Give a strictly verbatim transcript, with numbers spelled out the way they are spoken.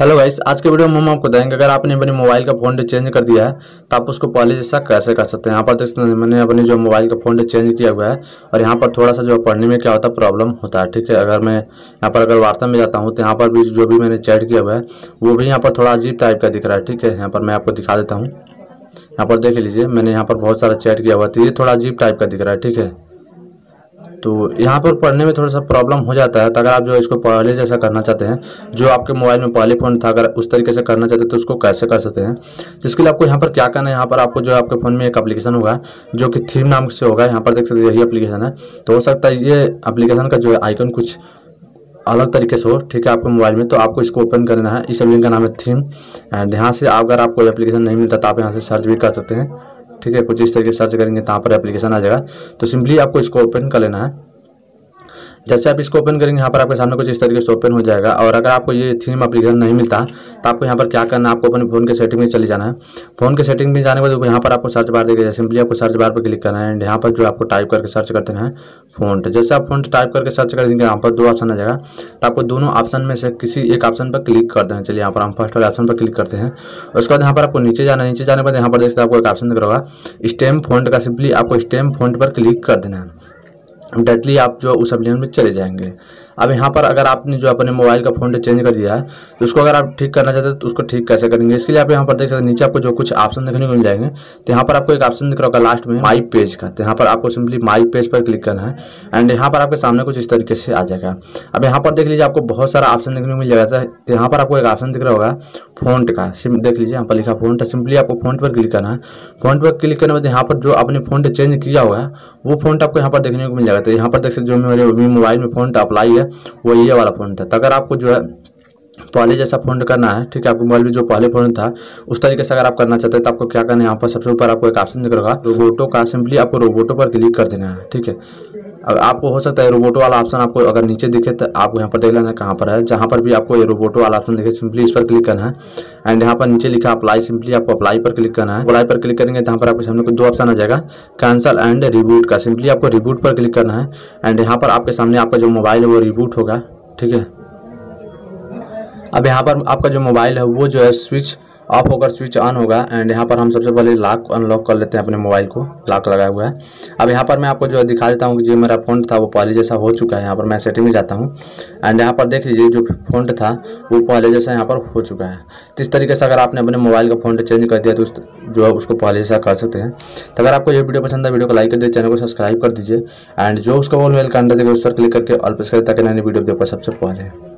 Hello guys, आज के video में हम आपको बताएंगे अगर आपने अपने मोबाइल का फोन डे चेंज कर दिया है तो आप उसको पहले जैसा कैसे कर सकते हैं। यहाँ पर देख सकते हैं मैंने अपने जो मोबाइल का फोन डे चेंज किया हुआ है और यहाँ पर थोड़ा सा जो पढ़ने में क्या होता है प्रॉब्लम होता है। ठीक है, अगर मैं यहाँ पर अगर वार्ता में जाता हूँ तो यहाँ पर भी जो भी मैंने चैट किया हुआ है वो भी यहाँ पर थोड़ा अजीब टाइप का दिख रहा है। ठीक है, यहाँ पर मैं आपको दिखा देता हूँ। यहाँ पर देख लीजिए मैंने यहाँ पर बहुत सारा चैट किया हुआ है तो ये थोड़ा अजीब टाइप का दिख रहा है। ठीक है, तो यहाँ पर पढ़ने में थोड़ा सा प्रॉब्लम हो जाता है। तो अगर आप जो इसको पहले जैसा करना चाहते हैं, जो आपके मोबाइल में पहले फ़ोन था, अगर उस तरीके से करना चाहते हैं तो उसको कैसे कर सकते हैं। जिसके लिए आपको यहाँ पर क्या करना है, यहाँ पर आपको जो आपके फ़ोन में एक एप्लीकेशन होगा जो कि थीम नाम से होगा। यहाँ पर देख सकते हैं यही एप्लीकेशन है। तो हो सकता है ये एप्लीकेशन का जो है आइकन कुछ अलग तरीके से हो। ठीक है, आपके मोबाइल में तो आपको इसको ओपन करना है। इस एप्लीकेशन का नाम है थीम एंड यहाँ से अगर आपको एप्लीकेशन नहीं मिलता तो आप यहाँ से सर्च भी कर सकते हैं। ठीक है, कुछ इस तरीके से सर्च करेंगे तो यहाँ पर एप्लीकेशन आ जाएगा। तो सिंपली आपको इसको ओपन कर लेना है। जैसे आप इसको ओपन करेंगे यहाँ पर आपके सामने कुछ इस तरीके से ओपन हो जाएगा। और अगर आपको ये थीम एप्लीकेशन नहीं मिलता तो आपको यहाँ पर क्या करना है, आपको अपने फ़ोन के सेटिंग में चले जाना है। फोन के सेटिंग में जाने के बाद यहाँ पर आपको सर्च बार देगा, सिंपली आपको सर्च बार पर क्लिक करना है एंड यहाँ पर जो आपको टाइप करके सर्च कर देना है फ़ॉन्ट। जैसे आप फ़ॉन्ट टाइप करके सर्च कर देंगे यहाँ पर दो ऑप्शन आ जाएगा तो आपको दोनों ऑप्शन में से किसी एक ऑप्शन पर क्लिक कर देना। चलिए यहाँ पर हम फर्स्ट वाले ऑप्शन पर क्लिक करते हैं। उसके बाद यहाँ पर आपको नीचे जाना है। नीचे जाने के बाद यहाँ पर देखते आपको एक ऑप्शन दिख रहा होगा स्टेम फ़ॉन्ट का, सिंपली आपको स्टेम फ़ॉन्ट पर क्लिक कर देना है। डायरेक्टली आप जो उस एप्लीकेशन में चले जाएंगे। अब यहाँ पर अगर आपने जो अपने मोबाइल का फोन चेंज कर दिया है तो उसको अगर आप ठीक करना चाहते हैं तो उसको ठीक कैसे करेंगे। इसके लिए आप यहाँ पर देख सकते हैं नीचे आपको जो कुछ ऑप्शन देखने को मिल जाएंगे। तो यहाँ पर आपको एक ऑप्शन दिख रहा होगा लास्ट में माई पेज का। तो यहाँ पर आपको सिंपली माई पेज पर क्लिक करना है एंड यहाँ पर आपके सामने कुछ इस तरीके से आ जाएगा। अब यहाँ पर देख लीजिए आपको बहुत सारा ऑप्शन देखने को मिल जाएगा। तो यहाँ पर आपको एक ऑप्शन दिख रहा होगा फोन्ट का, देख लीजिए यहाँ पर लिखा फोन्ट। सिंपली आपको फोन्ट पर क्लिक करना है। फोन्ट पर क्लिक करने के बाद यहाँ पर जो आपने फोन्ट चेंज किया होगा वो फोन्ट आपको यहाँ पर देखने को मिल जाएगा। तो यहाँ पर देख सकते जो मेरे मोबाइल में फोन्ट अप्लाई है वो ये वाला फोन्ट है। तो अगर आपको जो है पहले जैसा फोन्ट करना है, ठीक है, आपके मोबाइल में जो पहले फोन था उस तरीके से अगर आप करना चाहते हैं तो आपको क्या करना है, यहाँ पर सबसे ऊपर आपको एक ऑप्शन दिख रहा होगा रोबोटो का। सिंपली आपको रोबोटो पर क्लिक कर देना है। ठीक है, अब आपको हो सकता है रोबोटो वाला ऑप्शन आपको अगर नीचे दिखे तो आपको यहाँ पर देख लेना कहाँ पर है। जहाँ पर भी आपको ये रोबोटो वाला ऑप्शन दिखे सिंपली इस पर क्लिक करना है एंड यहाँ पर नीचे लिखा अप्लाई, सिंपली आपको अप्लाई पर क्लिक करना है। अप्लाई पर क्लिक करेंगे तो यहाँ पर आपके सामने को दो ऑप्शन आ जाएगा कैंसल एंड रिबूट का। सिंपली आपको रिबूट पर क्लिक करना है एंड यहाँ पर आपके सामने आपका जो मोबाइल है वो रिबूट होगा। ठीक है, अब यहाँ पर आपका जो मोबाइल है वो जो है स्विच ऑफ होकर स्विच ऑन होगा एंड यहाँ पर हम सबसे पहले लॉक अनलॉक कर लेते हैं अपने मोबाइल को। लॉक लगाया हुआ है। अब यहाँ पर मैं आपको जो दिखा देता हूँ कि जो मेरा फोन था वो पहले जैसा हो चुका है। यहाँ पर मैं सेटिंग में जाता हूँ एंड यहाँ पर देख लीजिए जो फोन था वो पहले जैसा यहाँ पर हो चुका है। तो इस तरीके से अगर आपने अपने मोबाइल का फोन चेंज कर दिया तो जो है उसको पहले जैसा कर सकते हैं। तो अगर आपको ये वीडियो पसंद है, वीडियो को लाइक कर दीजिए, चैनल को सब्सक्राइब कर दीजिए एंड जो उसका ऑल बेल का अंडर देगा उस पर क्लिक करके ऑल प्रेस कर ताकि नई वीडियो देख सबसे पहले।